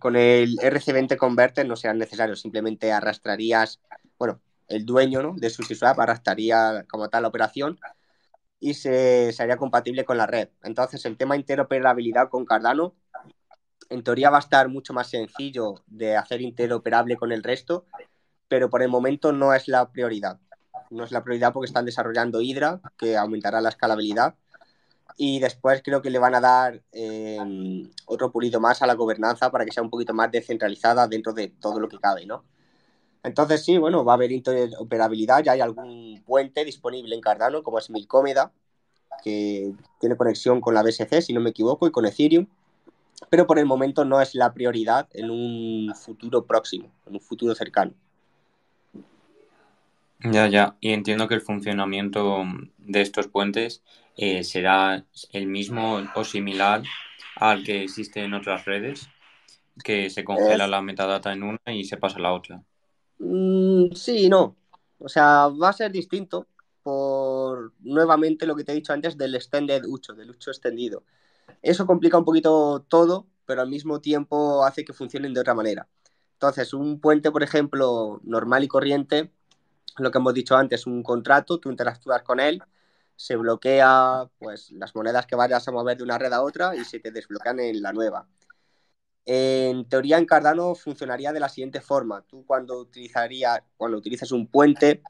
Con el ERC-20 Converter no será necesario, simplemente arrastrarías, bueno, el dueño, ¿no?, de SushiSwap arrastraría como tal la operación y se haría compatible con la red. Entonces, el tema interoperabilidad con Cardano, en teoría va a estar mucho más sencillo de hacer interoperable con el resto, pero por el momento no es la prioridad. no es la prioridad porque están desarrollando Hydra, que aumentará la escalabilidad. Y después creo que le van a dar otro pulido más a la gobernanza para que sea un poquito más descentralizada dentro de todo lo que cabe, ¿no? Entonces sí, bueno, va a haber interoperabilidad. Ya hay algún puente disponible en Cardano, como es Milcomeda, que tiene conexión con la BSC, si no me equivoco, y con Ethereum. Pero por el momento no es la prioridad en un futuro próximo, en un futuro cercano. Ya. Y entiendo que el funcionamiento de estos puentes será el mismo o similar al que existe en otras redes, que se congela la metadata en una y se pasa a la otra. Sí y no. O sea, va a ser distinto por, nuevamente, lo que te he dicho antes del Extended UTXO, del UTXO extendido. Eso complica un poquito todo, pero al mismo tiempo hace que funcionen de otra manera. Entonces, un puente, por ejemplo, normal y corriente, lo que hemos dicho antes, un contrato, tú interactúas con él, se bloquea pues las monedas que vayas a mover de una red a otra y se te desbloquean en la nueva. En teoría, en Cardano funcionaría de la siguiente forma. Tú cuando utilizas un puente,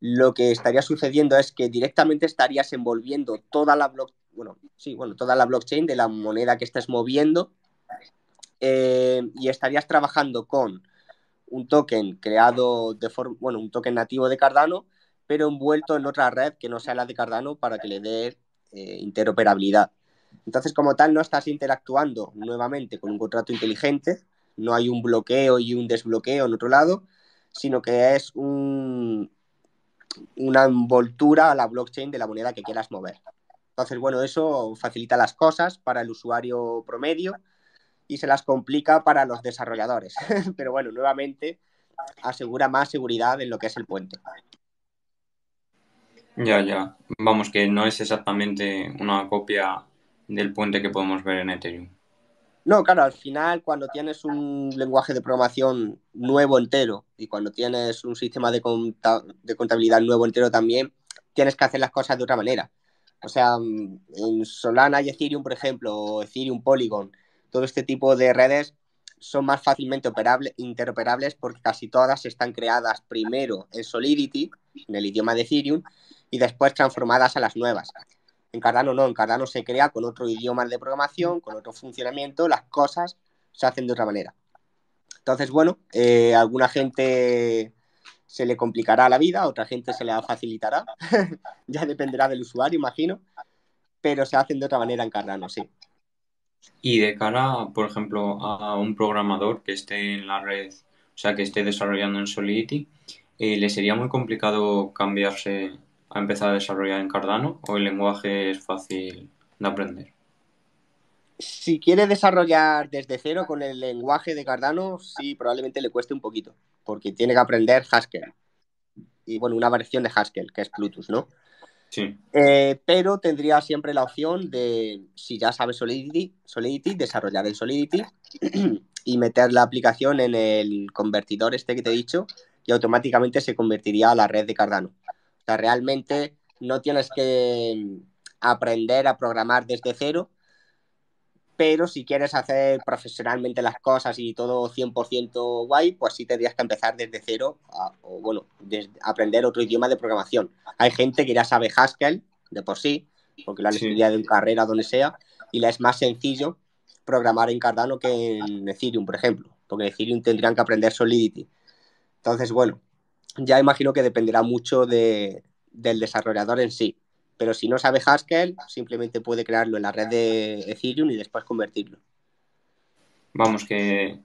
lo que estaría sucediendo es que directamente estarías envolviendo toda la blockchain de la moneda que estés moviendo, y estarías trabajando con un token creado de forma, un token nativo de Cardano, pero envuelto en otra red que no sea la de Cardano para que le dé interoperabilidad. Entonces, como tal, no estás interactuando nuevamente con un contrato inteligente, no hay un bloqueo y un desbloqueo en otro lado, sino que es una envoltura a la blockchain de la moneda que quieras mover. Entonces, bueno, eso facilita las cosas para el usuario promedio y se las complica para los desarrolladores. Pero bueno, nuevamente asegura más seguridad en lo que es el puente. Ya. Vamos, que no es exactamente una copia del puente que podemos ver en Ethereum. No, claro, al final cuando tienes un lenguaje de programación nuevo entero y cuando tienes un sistema de contabilidad nuevo entero también, tienes que hacer las cosas de otra manera. O sea, en Solana y Ethereum, por ejemplo, o Ethereum, Polygon, todo este tipo de redes son más fácilmente interoperables porque casi todas están creadas primero en Solidity, en el idioma de Ethereum, y después transformadas a las nuevas. En Cardano no, en Cardano se crea con otro idioma de programación, con otro funcionamiento, las cosas se hacen de otra manera. Entonces, bueno, a alguna gente se le complicará la vida, a otra gente se la facilitará, ya dependerá del usuario, imagino, pero se hacen de otra manera en Cardano, sí. Y de cara, por ejemplo, a un programador que esté en la red, o sea, que esté desarrollando en Solidity, ¿le sería muy complicado cambiarse a empezar a desarrollar en Cardano o el lenguaje es fácil de aprender? Si quiere desarrollar desde cero con el lenguaje de Cardano, sí, probablemente le cueste un poquito, porque tiene que aprender Haskell. Y bueno, una variación de Haskell, que es Plutus, ¿no? Sí. Pero tendría siempre la opción de, si ya sabes Solidity, desarrollar en Solidity y meter la aplicación en el convertidor este que te he dicho y automáticamente se convertiría a la red de Cardano. O sea, realmente no tienes que aprender a programar desde cero, pero si quieres hacer profesionalmente las cosas y todo 100% guay, pues sí tendrías que empezar desde cero, aprender otro idioma de programación. Hay gente que ya sabe Haskell de por sí, porque lo han estudiado en carrera, donde sea, y le es más sencillo programar en Cardano que en Ethereum, por ejemplo, porque en Ethereum tendrían que aprender Solidity. Entonces, bueno, ya imagino que dependerá mucho del desarrollador en sí. Pero si no sabe Haskell, simplemente puede crearlo en la red de Ethereum y después convertirlo. Vamos, que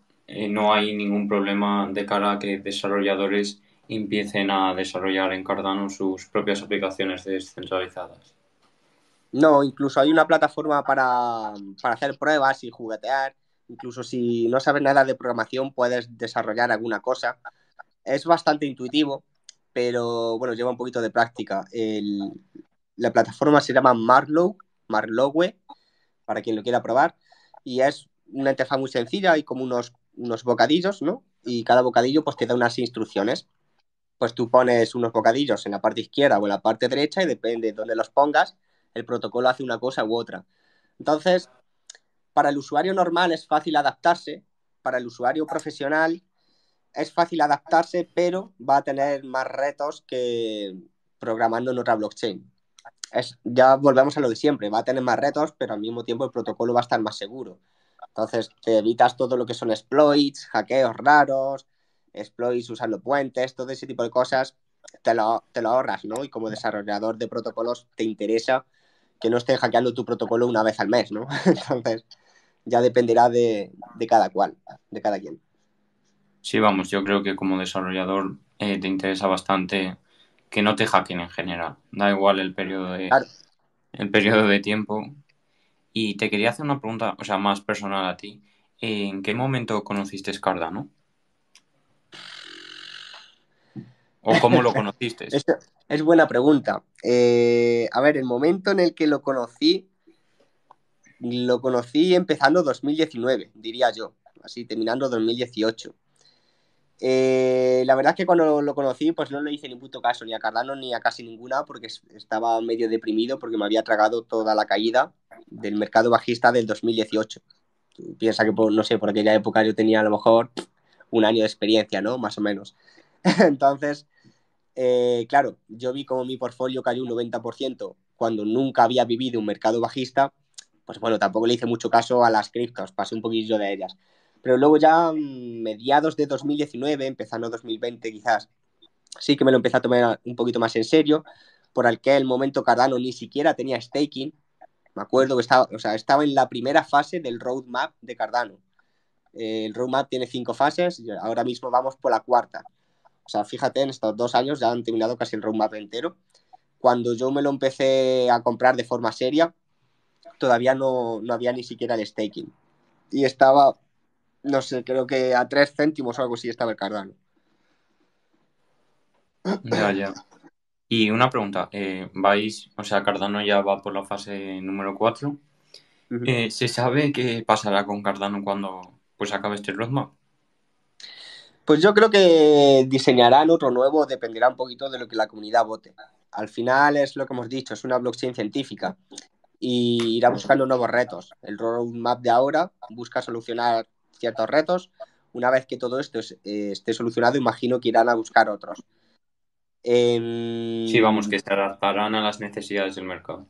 no hay ningún problema de cara a que desarrolladores empiecen a desarrollar en Cardano sus propias aplicaciones descentralizadas. No, incluso hay una plataforma para hacer pruebas y juguetear. Incluso si no sabes nada de programación, puedes desarrollar alguna cosa. Es bastante intuitivo, pero bueno, lleva un poquito de práctica. La plataforma se llama Marlowe, para quien lo quiera probar, y es una interfaz muy sencilla, hay como unos bocadillos, ¿no? Y cada bocadillo pues te da unas instrucciones. Pues tú pones unos bocadillos en la parte izquierda o en la parte derecha y depende de dónde los pongas, el protocolo hace una cosa u otra. Entonces, para el usuario normal es fácil adaptarse, para el usuario profesional es fácil adaptarse, pero va a tener más retos que programando en otra blockchain. Ya volvemos a lo de siempre, va a tener más retos, pero al mismo tiempo el protocolo va a estar más seguro. Entonces te evitas todo lo que son exploits, hackeos raros, exploits usando puentes, todo ese tipo de cosas te lo ahorras, ¿no? Y como desarrollador de protocolos te interesa que no estén hackeando tu protocolo una vez al mes, ¿no? Entonces ya dependerá de cada cual, de cada quien. Sí, vamos, yo creo que como desarrollador te interesa bastante que no te hackeen en general. Da igual el periodo de, claro, el periodo de tiempo. Y te quería hacer una pregunta, o sea, más personal a ti. ¿En qué momento conociste Cardano? ¿O cómo lo conociste? Es buena pregunta. A ver, el momento en el que lo conocí empezando 2019, diría yo. Así, terminando 2018. La verdad es que cuando lo conocí, pues no le hice ni puto caso ni a Cardano ni a casi ninguna, porque estaba medio deprimido porque me había tragado toda la caída del mercado bajista del 2018. Piensa que, no sé, por aquella época yo tenía a lo mejor un año de experiencia, ¿no? Más o menos. Entonces, claro, yo vi como mi portfolio cayó un 90% cuando nunca había vivido un mercado bajista. Pues bueno, tampoco le hice mucho caso a las criptos, pasé un poquillo de ellas. Pero luego ya mediados de 2019, empezando 2020 quizás, sí que me lo empecé a tomar un poquito más en serio, por aquel momento Cardano ni siquiera tenía staking. Me acuerdo que estaba en la primera fase del roadmap de Cardano. El roadmap tiene 5 fases y ahora mismo vamos por la 4ª. O sea, fíjate, en estos 2 años ya han terminado casi el roadmap entero. Cuando yo me lo empecé a comprar de forma seria, todavía no había ni siquiera el staking. Y estaba... no sé, creo que a 3 céntimos o algo así estaba el Cardano. Ya. Y una pregunta, vais, o sea, Cardano ya va por la fase número 4. Uh-huh. ¿Se sabe qué pasará con Cardano cuando pues acabe este roadmap? Pues yo creo que diseñarán otro nuevo, dependerá un poquito de lo que la comunidad vote. Al final es lo que hemos dicho, es una blockchain científica y irá buscando nuevos retos. El roadmap de ahora busca solucionar ciertos retos. Una vez que todo esto esté solucionado, imagino que irán a buscar otros. Sí, vamos, que se adaptarán a las necesidades del mercado.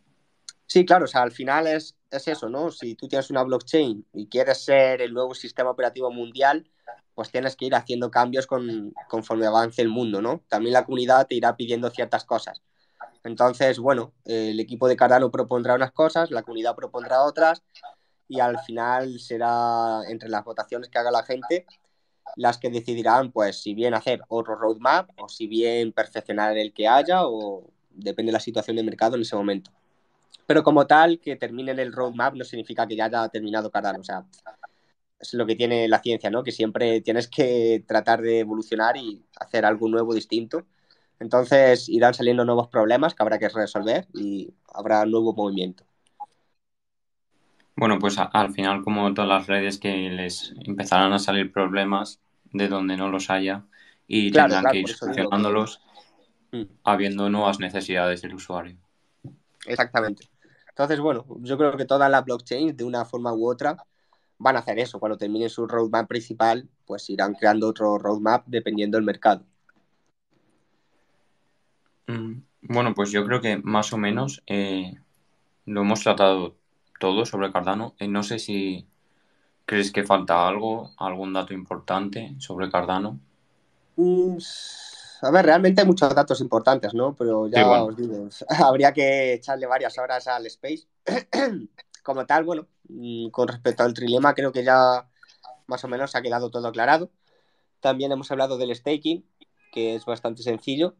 Sí, claro, o sea, al final es eso, ¿no? Si tú tienes una blockchain y quieres ser el nuevo sistema operativo mundial, pues tienes que ir haciendo cambios conforme avance el mundo, ¿no? También la comunidad te irá pidiendo ciertas cosas. Entonces, bueno, el equipo de Cardano propondrá unas cosas, la comunidad propondrá otras, y al final será entre las votaciones que haga la gente las que decidirán, pues, si bien hacer otro roadmap o si bien perfeccionar el que haya, o depende de la situación del mercado en ese momento. Pero como tal, que terminen el roadmap no significa que ya haya terminado Cardano. O sea, es lo que tiene la ciencia, ¿no? Que siempre tienes que tratar de evolucionar y hacer algo nuevo, distinto. Entonces irán saliendo nuevos problemas que habrá que resolver y habrá nuevo movimiento. Bueno, pues al final, como todas las redes, que les empezarán a salir problemas de donde no los haya y claro, tendrán que ir solucionándolos, habiendo nuevas necesidades del usuario. Exactamente. Entonces, bueno, yo creo que todas las blockchains, de una forma u otra, van a hacer eso. Cuando terminen su roadmap principal, pues irán creando otro roadmap dependiendo del mercado. Bueno, pues yo creo que más o menos lo hemos tratado todo sobre Cardano. No sé si crees que falta algo, algún dato importante sobre Cardano. A ver, realmente hay muchos datos importantes, ¿no? Pero ya os digo, habría que echarle varias horas al Space. Como tal, bueno, con respecto al trilema, creo que ya más o menos ha quedado todo aclarado. También hemos hablado del staking, que es bastante sencillo.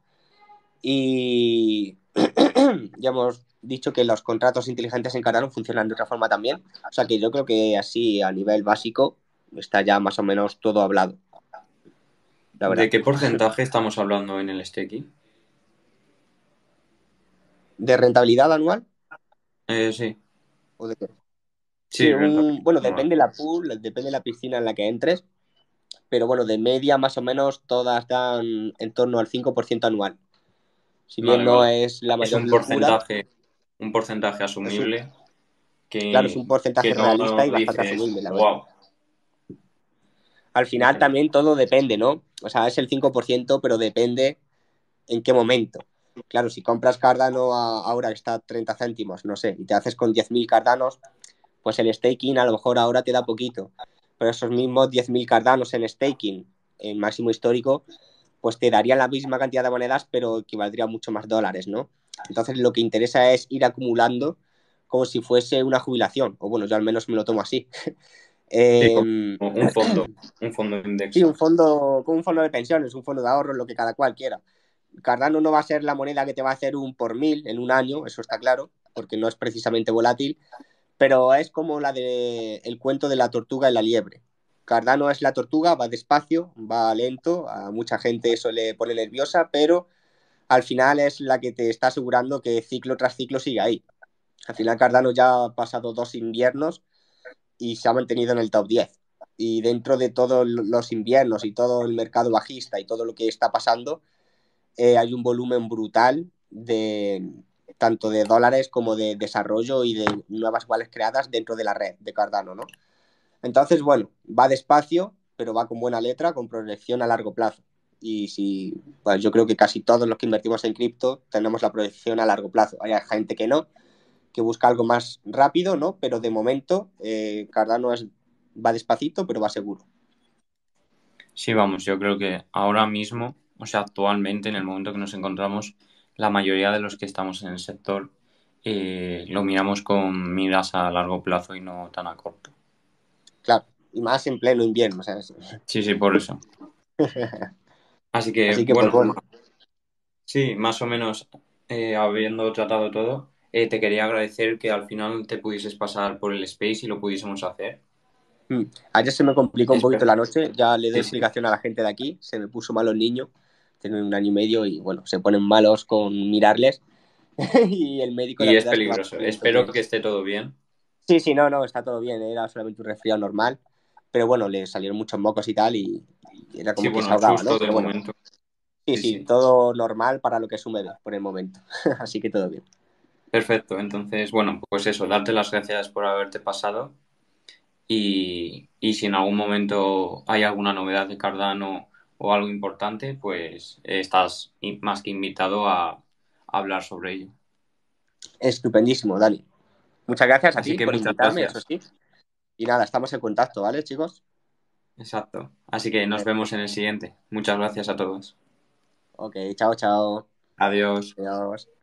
Y ya hemos dicho que los contratos inteligentes en Cardano funcionan de otra forma también. O sea que yo creo que así, a nivel básico, está ya más o menos todo hablado. La verdad. ¿De qué porcentaje estamos hablando en el staking? ¿De rentabilidad anual? Sí. ¿O de qué? Sí, bueno, depende la pool, depende la piscina en la que entres. Pero bueno, de media más o menos todas dan en torno al 5% anual. Si bien vale, no es la mayor un porcentaje asumible. Es un porcentaje realista y bastante asumible, la verdad. al final también todo depende, ¿no? O sea, es el 5%, pero depende en qué momento. Claro, si compras Cardano ahora que está a 30 céntimos, no sé, y te haces con 10.000 Cardanos, pues el staking a lo mejor ahora te da poquito. Pero esos mismos 10.000 Cardanos en staking, en máximo histórico, pues te darían la misma cantidad de monedas, pero equivaldría a mucho más dólares, ¿no? Entonces lo que interesa es ir acumulando como si fuese una jubilación, o bueno, yo al menos me lo tomo así. Sí, un fondo de index. Sí, un fondo de pensiones, un fondo de ahorros, lo que cada cual quiera. Cardano no va a ser la moneda que te va a hacer un por mil en un año, eso está claro, porque no es precisamente volátil, pero es como el cuento de la tortuga y la liebre. Cardano es la tortuga, va despacio, va lento, a mucha gente eso le pone nerviosa, pero al final es la que te está asegurando que ciclo tras ciclo sigue ahí. Al final Cardano ya ha pasado 2 inviernos y se ha mantenido en el top 10. Y dentro de todos los inviernos y todo el mercado bajista y todo lo que está pasando, hay un volumen brutal tanto de dólares como de desarrollo y de nuevas wallets creadas dentro de la red de Cardano, ¿no? Entonces, bueno, va despacio, pero va con buena letra, con proyección a largo plazo. Y si, bueno, yo creo que casi todos los que invertimos en cripto tenemos la proyección a largo plazo. Hay gente que no, que busca algo más rápido, ¿no? Pero de momento Cardano va despacito, pero va seguro. Sí, vamos, yo creo que ahora mismo, o sea, actualmente, en el momento que nos encontramos, la mayoría de los que estamos en el sector lo miramos con miras a largo plazo y no tan a corto. Claro, y más en pleno invierno, ¿sabes? Sí, sí, por eso. Así que bueno, pues, bueno. Sí, más o menos, habiendo tratado todo, te quería agradecer que al final te pudieses pasar por el space y lo pudiésemos hacer. Ayer se me complicó un poquito la noche, ya le doy explicación a la gente de aquí, se me puso malo el niño, tienen 1 año y medio y bueno, se ponen malos con mirarles y el médico... Y es peligroso, espero que esté todo bien. Sí, sí, no, está todo bien, era solamente un resfriado normal, pero bueno, le salieron muchos mocos y tal y era como sí, que bueno, se ahogaba, ¿no? Pero bueno, sí, todo normal para lo que es un bebé por el momento, así que todo bien. Perfecto, entonces, bueno, pues eso, darte las gracias por haberte pasado. Y si en algún momento hay alguna novedad de Cardano o algo importante, pues estás más que invitado a hablar sobre ello. Estupendísimo, Dani. Muchas gracias a ti por invitarme, eso sí. Y nada, estamos en contacto, ¿vale, chicos? Exacto. Así que nos vemos en el siguiente. Muchas gracias a todos. Ok, chao. Adiós.